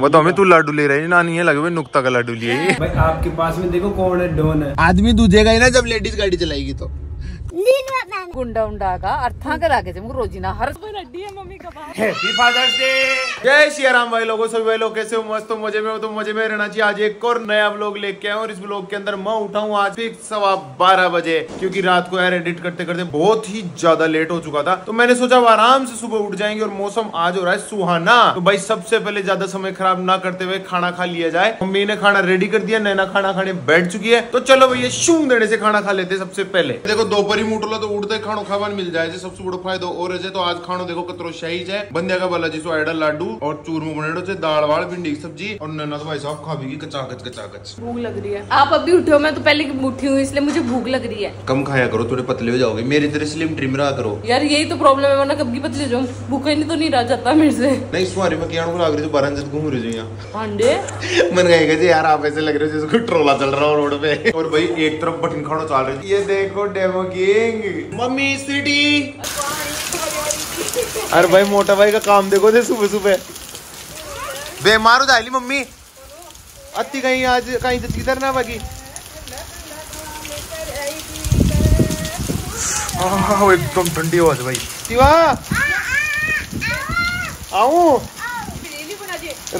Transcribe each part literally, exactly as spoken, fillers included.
बताओ मैं तू लाडू ले रही नानी है लगे नुक्ता का लाडू लिए भाई आपके पास में देखो कौन है डॉन है आदमी दूजेगा ही ना जब लेडीज गाड़ी चलाएगी तो गुंडा उंडा का अर्था करा के रोजीना हर मम्मी का हैप्पी फादर्स डे जय श्री राम भाई लोगों सभी भाई लोग कैसे हो मस्त हो मजे में हो तो मजे में रहना चाहिए। आज एक और नया व्लॉग लेके आया और इस व्लॉग के अंदर मैं उठाऊं आज भी सवा बारह बजे क्योंकि रात को यार एडिट करते करते बहुत ही ज्यादा लेट हो चुका था तो मैंने सोचा आराम से सुबह उठ जाएंगे और मौसम आज हो रहा है सुहाना तो भाई सबसे पहले ज्यादा समय खराब ना करते हुए खाना खा लिया जाए। मम्मी ने खाना रेडी कर दिया नैना खाना खाने बैठ चुकी है तो चलो भैया शू देने से खाना खा लेते। सबसे पहले देखो दोपहर मुठ लो तो उठते खानो खावन मिल जाए सबसे बड़ो फायदो और है तो आज खानो देखो कतरो शाही है बंदिया का बालाजी सो आइडल लाडू और चूरमो बनेडो से दाल वाल भिंडी की सब्जी और नन्ना तो भाई साहब खा भी कचाकच कचाकच भूख लग रही है। आप अभी उठे हो मैं तो पहले उठी हूँ इसलिए मुझे भूख लग रही है। कम खाया करो थोड़े पतले हो जाओगे मेरी तरह स्लिम ट्रिम रहा करो यार यही तो प्रॉब्लम है वरना कब की पतले जाऊँ भूखा ही तो नहीं रह जाता मेरे से नहीं सुहारी में कियानो लग रही तो बारह जन घूम रही हूँ मन गएगा जी यार आप ऐसे लग रहे हो जैसे ट्रोला चल रहा हो रोड पे और भाई एक तरफ बटन खाना चल रही ये देखो डेमो की मम्मी सिटी अरे भाई मोटा भाई का काम देखो दे सुबह सुबह बेमार हो जाएगी मम्मी अति कहीं आज कहीं जच किधर ना बाकी एकदम ठंडी आवाज भाई शिवा आऊ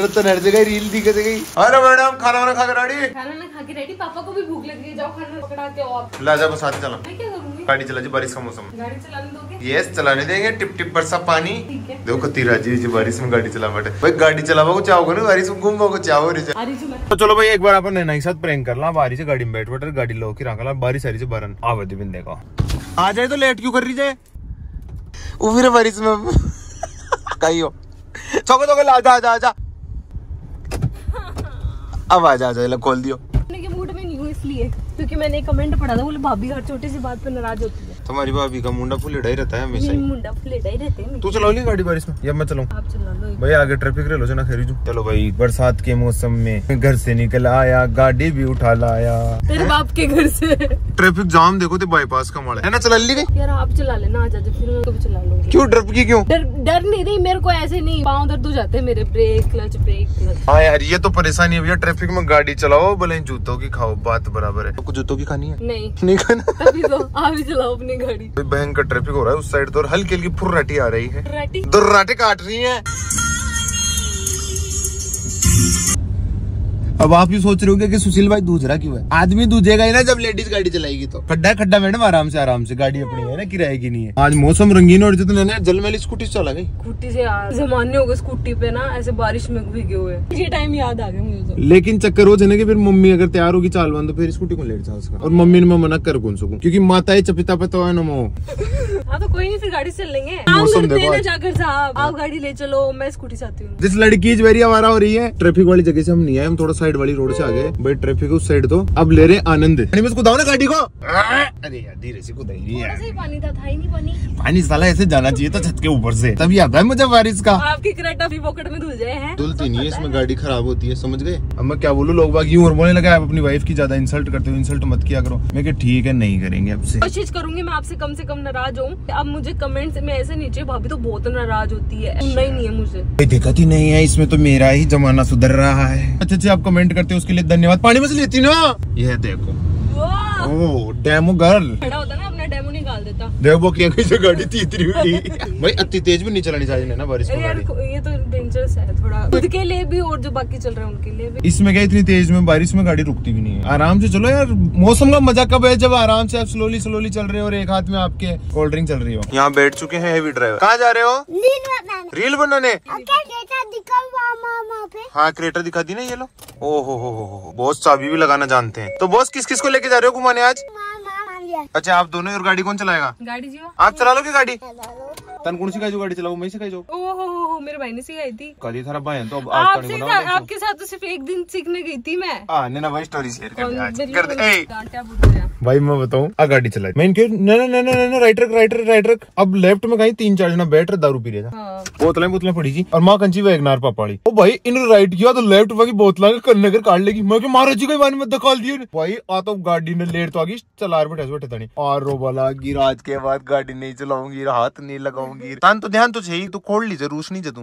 रतन हर जगह रील दिख गई। अरे मैडम खाना वाना खा के रेडी खाना ना खा के रेडी पापा को भी भूख लग गई जाओ खाना पकड़ा के आप लाजा बस आते चला मैं क्या करूंगी गाड़ी चला जी बारिश का मौसम गाड़ी चलाने दोगे यस चलाने देंगे टिप टिप बरसा पानी देखो कति राजी जी बारिश में गाड़ी चला बैठे भाई गाड़ी चलाओगे चाहोगे ना बारिश में घूमोगे चाहोगे तो चलो भाई एक बार अपन नैना के साथ प्रैंक कर ला बारिश गाड़ी में बैठ बैठे गाड़ी लो की रखला बारिश आ रही है बरन आवे दिन देखो आ जाए तो लेट क्यों कर रही जाए उबरे बारिश में कहीं हो चौके चौके ला जा जा जा अब आ जा जा खोल दियो के मूड में नहीं हूँ इसलिए क्योंकि मैंने एक कमेंट पढ़ा था बोले भाभी हर छोटी सी बात पर नाराज होती है तुम्हारी भाभी का मुंडा फुल ही रहता है हमेशा मुंडा फुल ही रहते हैं। तू चलाओ ली गाड़ी बारिश में या मैं चलाऊं आप चला लो भाई आगे ट्रैफिक रेल हो जाना खैर चलो भाई बरसात के मौसम में घर से निकल आया गाड़ी भी उठा लाया तेरे बाप के घर से ट्रैफिक जाम देखो तो बाईपास का माड़ा है ना चला ली गई यार आप चला लेना आ जाते फिर मैं कभी चला लूंगी क्यों डर की क्यों डर नहीं रही मेरे को ऐसे नहीं पाँव दर्द हो जाते मेरे ब्रेक क्लच ब्रेक क्लच हाँ यार ये तो परेशानी है भैया ट्रैफिक में गाड़ी चलाओ भले जूतों की खाओ बात बराबर है आपको जूतों की खानी है नहीं नहीं खाना तभी तो आप ही चलाओ अपनी गाड़ी भयंकर ट्रैफिक हो रहा है उस साइड तो हल्की हल्की फुर्राटी आ रही है दुर्राटे काट रही है। अब आप ये सोच रहे होंगे कि सुशील भाई दूसरा क्यों है आदमी दूजेगा ही ना जब लेडीज गाड़ी चलाएगी तो खड्डा खड्डा मैडम आराम से आराम से गाड़ी अपनी है ना किराए की नहीं है। आज मौसम रंगीन और जितने जल मैली स्कूटी चला गई स्कूटी से जमाने हो गए स्कूटी पे ना ऐसे बारिश में भीगे हुए ये टाइम याद आ गया मुझे तो। लेकिन चक्कर रोज है ना कि फिर मम्मी अगर तैयार होगी चाल बंद फिर स्कूटी को ले जाओ और मम्मी ने मैं मना कर कौन सकूँ क्यूँकी माता चपिता पे तो है नो हाँ तो कोई नहीं फिर गाड़ी से लेंगे मौसम देखो जाकर साहब आप गाड़ी ले चलो मैं स्कूटी से आती हूँ। जिस लड़की वेरी आवारा हो रही है ट्रैफिक वाली जगह से हम नहीं आए हम थोड़ा साइड वाली रोड से आ गए भाई ट्रैफिक उस साइड तो अब ले रहे आनंद बस कुदाओ ना गाड़ी को अरे यार धीरे से कुदाई नहीं यार पानी था, था ही नहीं पानी पानी साला ऐसे जाना चाहिए था छत के ऊपर से तभी आता है मुझे बारिश का आपकी क्रेटा भी पॉकेट में धुल जाए हैं धुलती नहीं है इसमें गाड़ी खराब होती है समझ गए। अब मैं क्या बोलूँ लोग बाग यूँ और बोलने लगा आप अपनी वाइफ की ज्यादा इंसल्ट करते हो इंसल्ट मत किया करो मैं ठीक है नहीं करेंगे आपसे कोशिश करूंगी मैं आपसे कम से कम नाराज हूँ अब मुझे कमेंट में ऐसे नीचे भाभी तो बहुत नाराज होती है सुनना ही नहीं है मुझे दिक्कत ही नहीं है इसमें तो मेरा ही जमाना सुधर रहा है। अच्छे अच्छे आप कमेंट करते हो उसके लिए धन्यवाद पानी में से लेती ना यह देखो ओ डेमो गर्ल खड़ा होता ना अपना डेमो निकाल देता देखो क्या कैसे गाड़ी तीतरी हुई भाई अति तेज भी नहीं चलानी चाहिए ना बारिश में यार ये तो डेंजरस है थोड़ा खुद के लिए भी और जो बाकी चल रहा है उनके लिए भी। इसमें क्या इतनी तेज में बारिश में गाड़ी रुकती भी नहीं है आराम से चलो यार मौसम का मजा कब है जब आराम से आप स्लोली स्लोली चल रहे हो और एक हाथ में आपके कोल्ड ड्रिंक चल रही हो। यहाँ बैठ चुके हैं हेवी ड्राइवर कहाँ जा रहे हो रील बनाने हाँ क्रेटर दिखा दी ना ये लो ओहो हो बॉस चाबी भी लगाना जानते हैं तो बॉस किस किस को लेके जा रहे हो घुमाने आज अच्छा आप दोनों और गाड़ी कौन चलाएगा गाड़ी जी आप चला लोगे गाड़ी तन कौन सी गाड़ी गाड़ी चलाओ मैं सिखाई जाओ ओहो मेरे भाई ने सिखाई थी कल थारा बहन तो आप आपके साथ तो सिर्फ एक दिन सीखने गई थी मैं नैना भाई स्टोरी शेयर कर दे भाई मैं बताऊं, आ गाड़ी चलाई मैं इनके ना ना ना ना ना राइट रख राइट रख राइट रख। अब लेफ्ट में कहीं तीन चार जना बैठ रहे दारू पी रहे था, बोतलें बोतलें पड़ी थी और माँ कंची एक नार पापाड़ी। ओ भाई इन्होंने राइट किया तो लेफ्ट वाली बोतला नगर काट लेगी। मैं महाराज जी को वाणी में दखल दिया भाई, आ तो गाड़ी ने लेट तो आ गई चला बैठे था नहीं। और रो बोला की रात के बाद गाड़ी नहीं चलाऊंगी, हाथ नहीं लगाऊंगी। तान तो ध्यान तो चाहिए, तू खोल लीजिए रूस नहीं जतू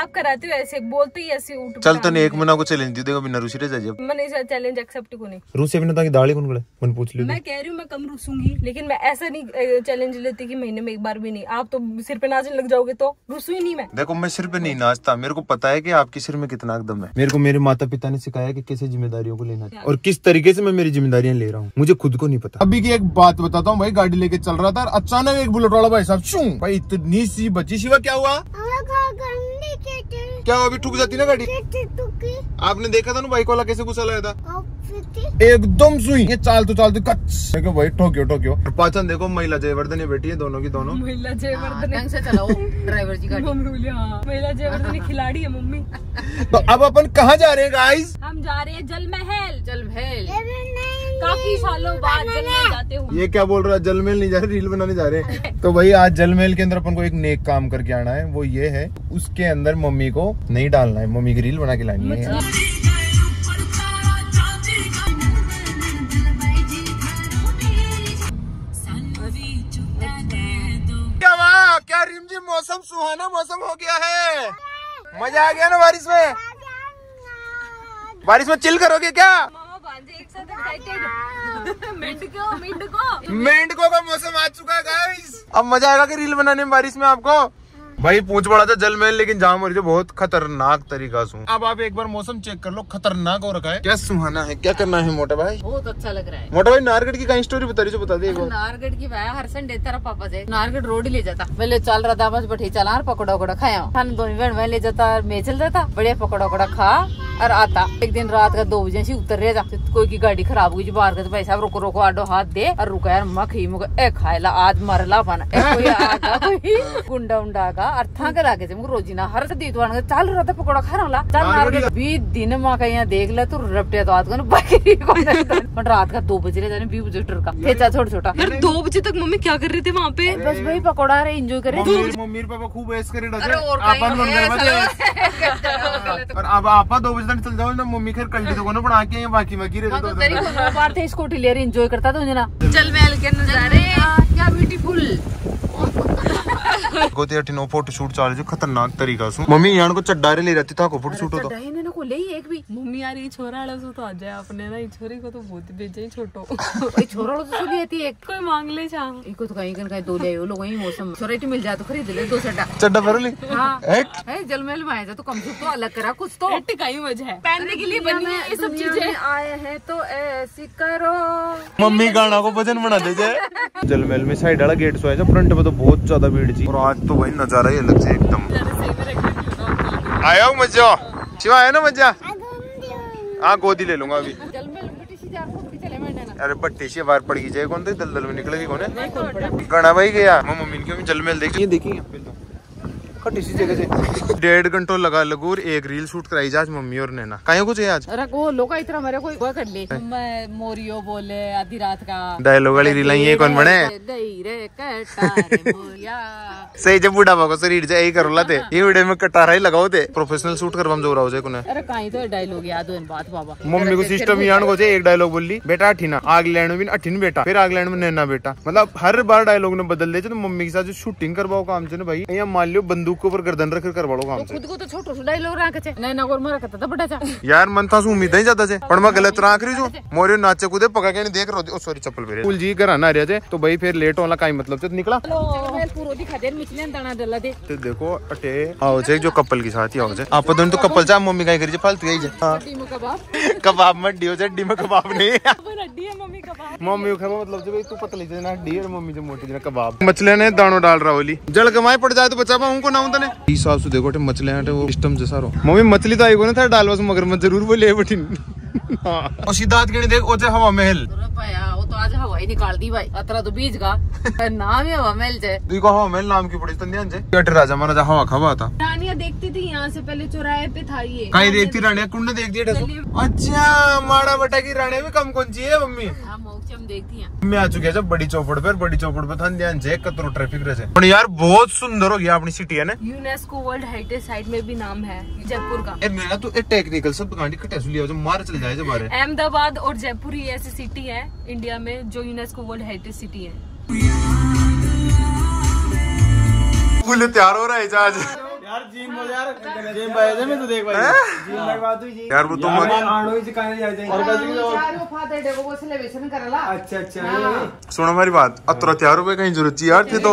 आप कराते हो ऐसे बोलते ही ऐसे उठ। चल तो नहीं एक महीना को चैलेंज दे देगा बिना रूसी रह जाइए। मैंने इस चैलेंज एक्सेप्ट को नहीं, रूसी बिना ताकि दाढ़ी कौन करे। मैंने पूछ लिया, मैं कह रही हूं मैं कम रूसूंगी लेकिन मैं ऐसा नहीं चैलेंज लेती कि महीने में एक बार भी नहीं। आप तो सिर पे नाचने लग जाओगे तो रूसू ही नहीं। मैं देखो मैं सिर पे नहीं नाचता, मेरे को पता है कि आपके सिर में कितना दम है। मेरे को मेरे माता पिता ने सिखाया कि कैसे जिम्मेदारियों को लेना और किस तरीके से मैं मेरी जिम्मेदारियां ले रहा हूँ, मुझे खुद को नहीं पता। अभी की एक बात बताता हूँ भाई, गाड़ी लेके चल रहा था अचानक एक बुलेट वाला भाई साहब शू भाई इतनी सी बची शिवा क्या हुआ क्या अभी ठुक जाती ना गाड़ी। आपने देखा था ना बाइक वाला कैसे घुसा लाया था एकदम सुई ये चालतू चालतू कच्छ। देखो भाई ठोकियो ठोकियो पाचन देखो महिला जयवर्धन बैठी है दोनों की दोनों। महिला जयवर्धन ढंग से चलाओ ड्राइवर जी गाड़ी। महिला जयवर्धन खिलाड़ी है मम्मी। तो अब अपन कहाँ जा रहे हैं गाइस? हम जा रहे हैं जल महल। जल महल काफी सालों बाद जल महल जाते हुए। ये क्या बोल रहा है, जल महल नहीं जा रहे रील बनाने जा रहे हैं। तो भाई आज जल महल के अंदर अपन को एक नेक काम करके आना है, वो ये है उसके अंदर मम्मी को नहीं डालना है, मम्मी की रील बना के लानी है। मौसम सुहाना मौसम हो गया है, मजा आ गया ना बारिश में। बारिश में चिल करोगे क्या? मेंढकों मेंढकों मेंढकों का मौसम आ चुका है गाइस, अब मजा आएगा कि रील बनाने में बारिश में आपको। भाई पूछ पड़ा था जल महल लेकिन जहाँ मर जो बहुत खतरनाक तरीका से। अब आप एक बार मौसम चेक कर लो, खतरनाक हो रखा है। क्या सुहाना है, क्या करना है मोटा भाई, बहुत अच्छा लग रहा है। मोटा भाई नारगढ़ की कहीं स्टोरी बता रही जो बता दी। नारगढ़ की भाई हर संडे तेरा पापा से नारगढ़ रोड ले जाता, पहले चल रहा था बस बैठे चला पकौड़ा उकड़ा खाया, खान दोनों बहन मैं ले जाता मैं चल रहा था बढ़िया पकौड़ा उकड़ा खा और आता। एक दिन रात का दो बजे उतर रहे जाते कोई की गाड़ी खराब हुई बाहर का, तो भाई साहब रोको रोको आडो हाथ दे और रुका यार मखी मुख खायला आज मरला पाना गुंडा उंडा का अर्था के लागे रोजीना हर दी तो चाल रहा था पकौड़ा खा रहा चल बीस दिन माँ का यहाँ देख ला तू रपटे तो आज रात का दो बजे का छोटा छोटा दो बजे तक मम्मी क्या कर रही थी वहाँ पे, बस वही पकौड़ा रहे इंजॉय कर रहे। मम्मी पापा खूब ऐश कर दो बजे तक चल जाओ ना मम्मी फिर कल दुकानों पर आके बाकी बाकी स्कूटी ले रही इंजॉय करता तो ना चल महल के नजारे क्या ब्यूटीफुल फोटो शूट चाल जो खतरनाक तरीका से। मम्मी यहाँ को चड्डारे ले रहती था को फोटो शूट होता है ना को ले एक भी। मम्मी यार ये छोरा तो आ जाए अपने ना छोरी को तो बहुत बेचे छोटो छोरा तो लेती एक कोई मांग ले चाह इको तो कहीं कहीं दो ले लोग वही मौसम छोरेटी मिल जाए तो खरीद ले दो चड्डा चड्डा भर ले। हां जल महल में आया था तो कम से कम अलग करा कुछ तो टिकाई वजह है पहनने के लिए बनी है ये सब चीजें आए हैं तो ऐसी करो। मम्मी गाना को भजन बना दे जाए। जल महल में साइड वाला गेट सो है फ्रंट में तो बहुत ज्यादा भीड़ थी और आज तो वही नजारा ही अलग से एकदम आया हो मजा। शिवा आया ना मजा, हाँ गोदी ले लूंगा अभी। अरे बट्टी से बाहर पड़ गई जाए कौन तो दलदल में निकलेगी कौन है गणा भाई गया मम्मी इनके जल महल देखिए देखिए इसी जगह से डेढ़ घंटों लगा लगूर एक रील शूट कराई आज मम्मी और नैना कहीं कुछ है आज। अरे वो लोग इतना मेरे को कर ले मोरियो बोले आधी रात का डायलॉग वाली रील ये कौन बने सही जब बुढ़ापा को शरीर जाए यही करो लाते ये वीडियो में कटारा ही लगाओ थे प्रोफेशनल शूट कर हम जोरा हो जाए कुने। अरे कहीं तो डायलॉग याद हो बात बाबा मम्मी को सिस्टम यान को एक डायलॉग बोली बेटा अठीना आग लैंड में अठीन बेटा फिर आग लैंड में नैना बेटा, मतलब हर बार डायलॉग ने बदल दे। मम्मी के साथ जो शूटिंग करवाओ काम से ना भाई यहाँ मान लो बंदू के ऊपर गर्दन रख कर बड़ो काम खुद को तो छोटो सा डायलॉग राख छे नहीं ना और मारा करता था बड़ा सा यार मन था सु उम्मीद ही ज्यादा छे पण मैं गलत राख रही जो मोरियो नाचे कूदे पका के नहीं देख रहो ओ सॉरी चप्पल पहरे फूल जी घर आना रिया छे तो भाई फिर लेट होला काई मतलब छे निकला मैं पूरो दिखा दे मिचले दाना डला दे तो देखो अटे आओ छे जो कपल के साथ ही आओ छे आप दोनों तो कपल जा मम्मी काई करी छे फालतू गई छे हड्डी में कबाब कबाब में डियो छे हड्डी में कबाब नहीं अपन हड्डी है मम्मी कबाब मम्मी खा मतलब छे भाई तू पतली छे ना हड्डी और मम्मी जो मोटी छे कबाब मछले ने दानो डाल रहा होली जल कमाए पड़ जाए तो बचा पाऊं को हिसाब से देखो मछलियां वो सिस्टम जैसा रहो मम्मी मछली तो आई को ना था डालवा से मगरमच्छ जरूर बोले बठिन। और सीधा गिनी देख वो हवा महल वो तो आज हवा ही निकाल दी भाई अतरा तो बीज का नाम ही हवा महल जे देखो हवा महल नाम की पड़ी तन ध्यान से कट राजा महाराजा हवा खवा था रानियां देखती थी यहाँ से पहले चौराहे पे था ये काई देखती रानियां कुंड देखती है। अच्छा माड़ा बटा की रानियां भी कम कौन सी है मम्मी हम देखती हैं मैं आ चुके हैं जब बड़ी चौपड़ पर बड़ी चौपड़ पर थान ध्यान जे कतरो ट्रैफिक रहे पर यार बहुत सुंदर हो गया अपनी सिटी है ना यूनेस्को वर्ल्ड हेरिटेज साइट में भी नाम है जयपुर का ए मेरा तो ए टेक्निकल सब गांडी कटे सुलिया जो मार चल जाए जब अहमदाबाद और जयपुर ही ऐसी सिटी है इंडिया में जो यूनेस्को वर्ल्ड हेरिटेज सिटी है। फूल तैयार हो रहा है आज यार जिम यार जिम भाई है मैं तो देख भाई जिम लगवा दू जी यार वो तो आड़ो ही कहां जा जाए और चारों फादे देखो वो सेलिब्रेशन करला। अच्छा अच्छा सुन हमारी बात अतरा तैयार हो कहीं जरूरत यार थे तो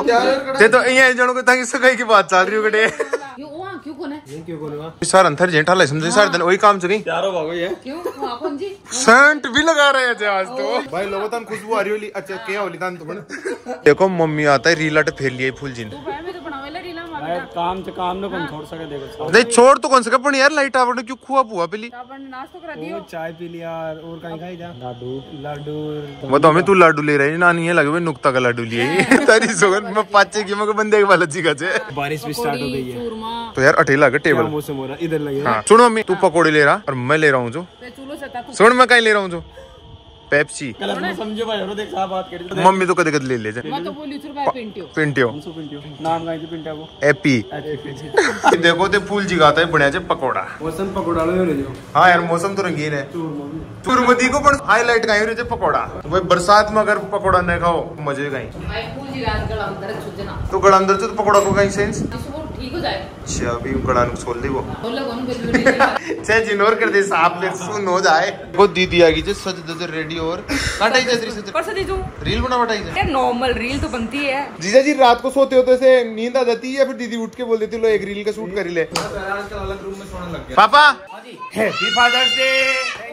थे तो यही जणों के ताकि सगाई की बात चल रही हो गडे यो वहां क्यों कोन है ये क्यों कोन है सर अंतर जेठा ले समझे सर दिन वही काम से नहीं तैयार हो भागो ये क्यों अपन जी सेंट भी लगा रहे थे आज तो भाई लोगों तन खुशबू आ रही होली। अच्छा क्या होली तन तो देखो मम्मी आता है रीलट फेर लिए फूल जी ने काम तो काम ना कौन छोड़ सके देखो नहीं छोड़ तो कौन सके पर यार लाइट आपने क्यों खुआ पुआ पीली आपने नाश्ता करा दियो चाय पी लिया और कहीं खाई जा लाडू लाडू वो तो हमें तू लाडू ले रही नानी है लगे हुए नुक्ता का लाडू लिए तारी सोगन मैं पाचे की मगर बंदे के वाला जी का जे बारिश भी स्टार्ट हो गई है तो यार अटेला का टेबल मौसम हो रहा इधर लगे हां सुन मम्मी तू पकोड़े ले रहा और मैं ले रहा हूं जो सुन मैं कहीं ले रहा हूं जो पेप्सी समझो भाई और देख साहब बात कर मम्मी तो कदे कदे ले ले जा मैं तो बोली सौ रुपए पिंटियो पिंटियो सौ पिंटियो नाम गाय तो पिंटा वो एपी देखो ते फूल जिगाता है बण्या जे पकोड़ा मौसम पकोड़ा लो ले जाओ। हां यार मौसम तो रंगीन है तुरमदी को पण हाईलाइट गाय रे जे पकोड़ा वो बरसात में अगर पकोड़ा न खाओ मजे गाय भाई फूल जिगान गला अंदर छुजना तो गला अंदर से पकोड़ा को गाय सेंस ठीक हो जाए। अच्छा अभी गड़ा नु छोड़ दे वो छे जिनोर कर दे साहब फिर सुन हो जाए वो दीदी आ गई जे सज दज रेडी और काटाई जैसी से पर सदी जो रील बना बटाई है नॉर्मल रील तो बनती है। जीजा जी रात को सोते होते से नींद आ जाती है फिर दीदी उठ के बोल देती लो एक रील का शूट कर ले आजकल अलग रूम में सोने लग गया। पापा हां जी happy father's day thank you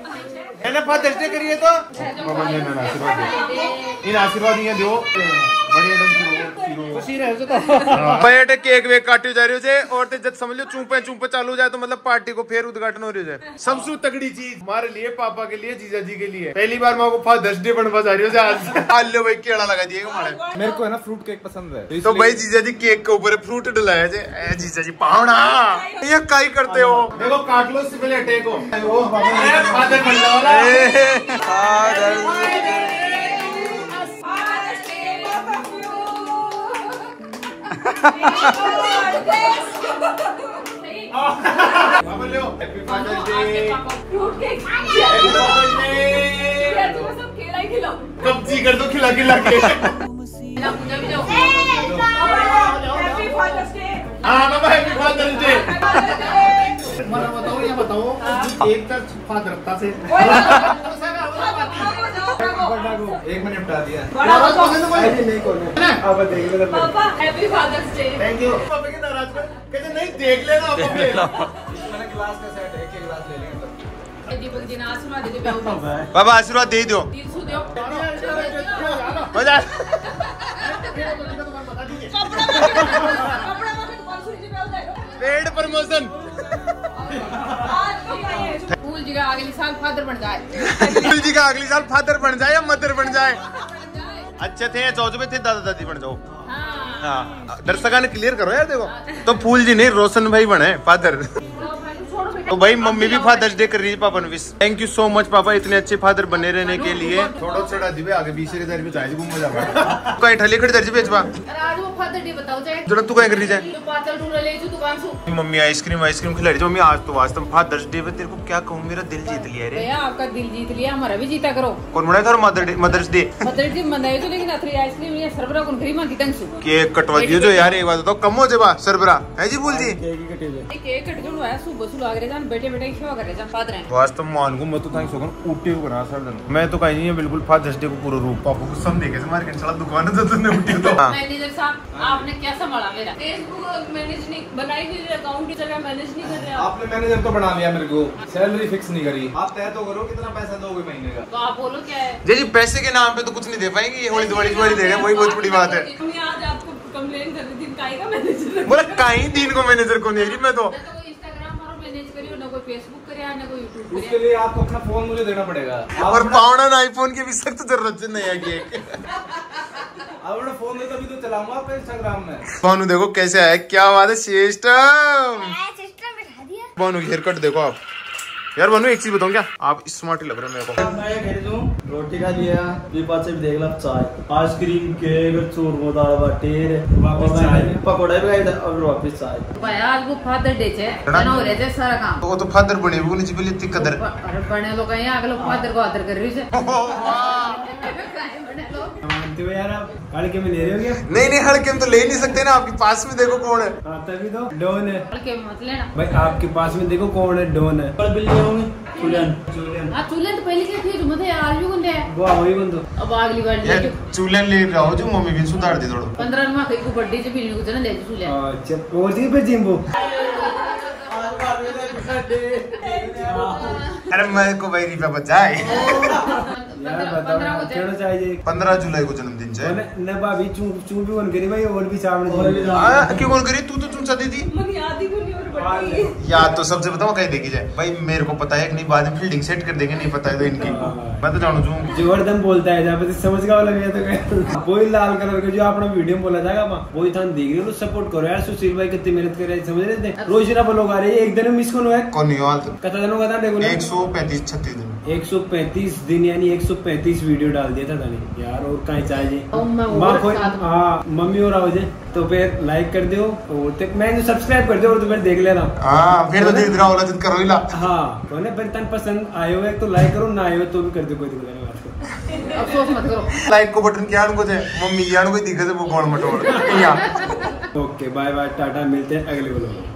मैंने फादर्स डे करिए तो बाबा जी ने आशीर्वाद दे इन आशीर्वाद ये दो बड़े एकदम खुशी रह जो तो बैठ केक वे काटियो जा रहियो जे और ते जद समझ लो चूंपे चूंपे चालू हो जाए तो मतलब पार्टी को फिर उद्घाटन हो रहियो जे सबसे तगड़ी चीज हमारे लिए पापा के लिए जीजा जी के लिए पहली बार मां को फादर्स डे बनवा जा रहियो जे आज आलो भाई केड़ा लगा दिएगा मारे मेरे को है ना फ्रूट केक पसंद है तो भाई जीजा जी केक के ऊपर फ्रूट डलाया जे ए जीजा जी पावड़ा ये काई करते हो देखो काट लो इससे पहले अटैक हो ओ बाबा फादर बन जाओ फादर एक मिनट बता दिया नहीं papa happy father's day thank you papa के नाराज पर कहते नहीं देख लेना आप अपने ग्लास का सेट एक एक ग्लास ले लेंगे दीपक जी ने आशीर्वाद दे दो बाबा आशीर्वाद दे दो तीन सौ दो मजा कपड़ा कपड़ा में पाँच सौ जी पे जाएगा पेड प्रमोशन आज का फूल जी का अगले साल फादर बन जाए फूल जी का अगले साल फादर बन जाए या मदर बन जाए अच्छे थे चौजबे थे दादा दादी बन जाओ। हाँ दर्शकों ने क्लियर करो यार देखो तो फूल जी नहीं रोशन भाई बने फादर तो भाई मम्मी भी फादर्स डे कर रही है पापा ने wish thank you so much papa इतने अच्छे फादर बने रहने के लिए थोड़ा छोड़ा दिवे आगे बीस के दर में चाहिए घूम मजा पा कहीं ठले खड़े दर्जी बेचवा अरे आज वो फादर डे बताओ जाए जरा तू काय कर रही जाए तो पातल ढूंढ ले जो दुकान से मम्मी आइसक्रीम आइसक्रीम खिला रही जो मम्मी आज तो वास्तव फादर्स डे पे तेरे को क्या कहूं मेरा दिल जीत लिया रे भैया आपका दिल जीत लिया हमारा भी जीता करो कौन मनाए था mother day mother's day mother day मनाए तो लेकिन आखिरी आइसक्रीम ये सरबरा कौन गरीमा की तंग से केक कटवा दियो जो यार एक बात बताओ कम हो जेबा सरबरा है जी बोल जी केक कटे जे केक कट जो है सुबह सुबह आगे बेटे बेटे क्यों कर रहे हैं फादर हैं वास्तव मान को मत तो थैंक्स होगन उठे हो रहा सर दिन मैं तो कहीं नहीं है बिल्कुल फादर्स डे को पूरा रूप पापा को सब देखे मार्केट साला दुकान से तुमने उठी तो मैनेजर साहब आपने क्या संभाला मेरा फेसबुक मैनेज नहीं बनाई हुई अकाउंट की जगह मैनेज नहीं कर रहे आपने मैनेजर तो बना लिया मेरे को सैलरी फिक्स नहीं करी आप तय तो करो कितना पैसा दोगे महीने का तो आप बोलो क्या है जी जी पैसे के नाम पे तो कुछ नहीं दे पाएंगे ये होली दिवाली दिवाली दे रहे हैं वही बहुत बड़ी बात है मैं आज आपको कंप्लेंट कर रही थी काई का मैनेजर बोला काई दिन को मैनेजर को नहीं रही मैं तो मैसेज करियो, ना कोई फेसबुक करे, ना कोई यूट्यूब। उसके लिए आपको अपना फोन मुझे देना पड़ेगा। और पावड़ा आईफोन की भी सख्त जरूरत नहीं है कि अपना फोन दे तभी तो चलाऊंगा आप इंस्टाग्राम में। फोन देखो कैसे आया, क्या बात है सिस्टम। सिस्टम बैठा दिया। फोन हेयर कट देखो आप। यार बनू एक चीज बताऊं क्या, आप स्मार्ट लग रहे हो मेरे को। रोटी खा लिया, से भी देख ला चाय, आइसक्रीम, केक, चूरमा, दाल बाटी, पकौड़ा भी खाए और वापस चाय। भैया आज को फादर डे छे, बना हो रहे छे सारा काम। तो वो तो फादर बने वो नहीं बिल्ली इतनी कदर बने लोग हैं, अगले फादर को आदर कर रही छे। तो यार आप हल्के में ले रहे हो क्या? नहीं नहीं हल्के में तो ले नहीं सकते ना, आपके पास में देखो कौन है। आ, तभी तो डॉन है। हल्के मत लेना भाई, आपके पास में देखो कौन है, डॉन है। पर बिल्ली होंगे चूलन चूलन। आ चूलन तो पहले क्या थी तुम थे यार, भी गुंडे है वो वही गुंडो। अब अगली बार ले चूलन ले रहो जो मम्मी भी सुधार दे थोड़ा। पंद्रह में कई को बर्थडे से भी नहीं गुजरना ले चूलन। अच्छा और जी पे जिंबो अरे मेरे को भाई रिपा बचाए पंद्रह जुलाई को जन्मदिन है। ने भाभी चूं भी कौन करी भाई, और भी सामने क्यों कौन करी तू तो चूं चाहती थी। याद तो सबसे बताओ कहीं देखी जाए भाई, मेरे को पता है कि नहीं बाद में फील्डिंग सेट कर देंगे, नहीं पता है तो इनकी मैं तो जानू चूं जोरदम बोलता है जहाँ पे समझ का लगेगा तो वही लाल कलर का जो अपना वीडियो बोला जाएगा वही थान देख रही हूँ। सपोर्ट करो यार, सुशील भाई कितनी मेहनत कर रहे हैं समझ रहे थे। रोज ना लोग आ रही है एक दिन मिस कौन है, एक सौ पैंतीस छत्तीस दिन एक सौ पैंतीस दिन यानी एक सौ पैंतीस वीडियो डाल दिया था मैंने यार। और कहीं चाहिए हाँ मम्मी और आओ जाए तो फिर लाइक कर दो और मैं जो सब्सक्राइब कर दो और तुम्हें देख लेना हाँ, फिर तो देख रहा होगा जिद करो ला हाँ तो फिर तन पसंद आए हुए तो लाइक करो, ना आए हुए तो भी कर दो कोई दिक्कत नहीं। अफसोस मत करो लाइक को बटन क्या मम्मी यार कोई दिक्कत है वो कौन मटो। ओके बाय बाय टाटा, मिलते हैं अगले व्लॉग में।